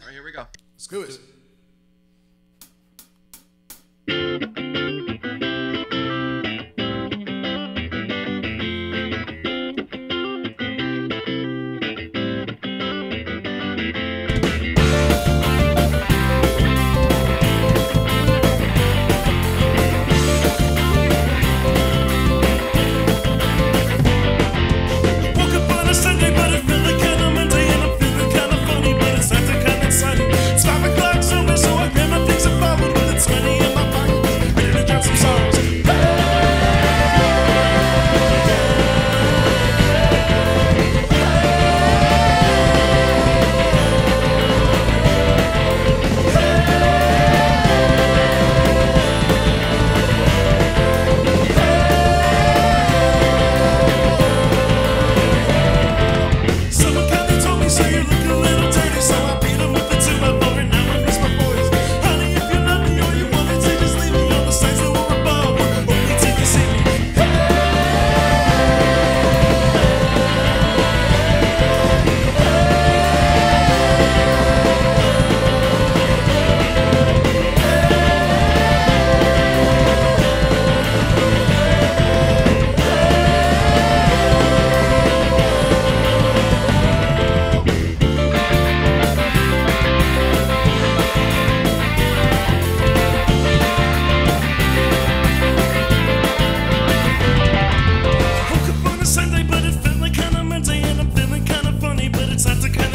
All right, here we go. Let's do it.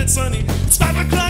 Sunny. It's 5 o'clock.